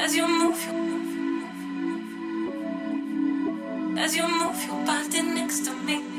As you move your body next to me.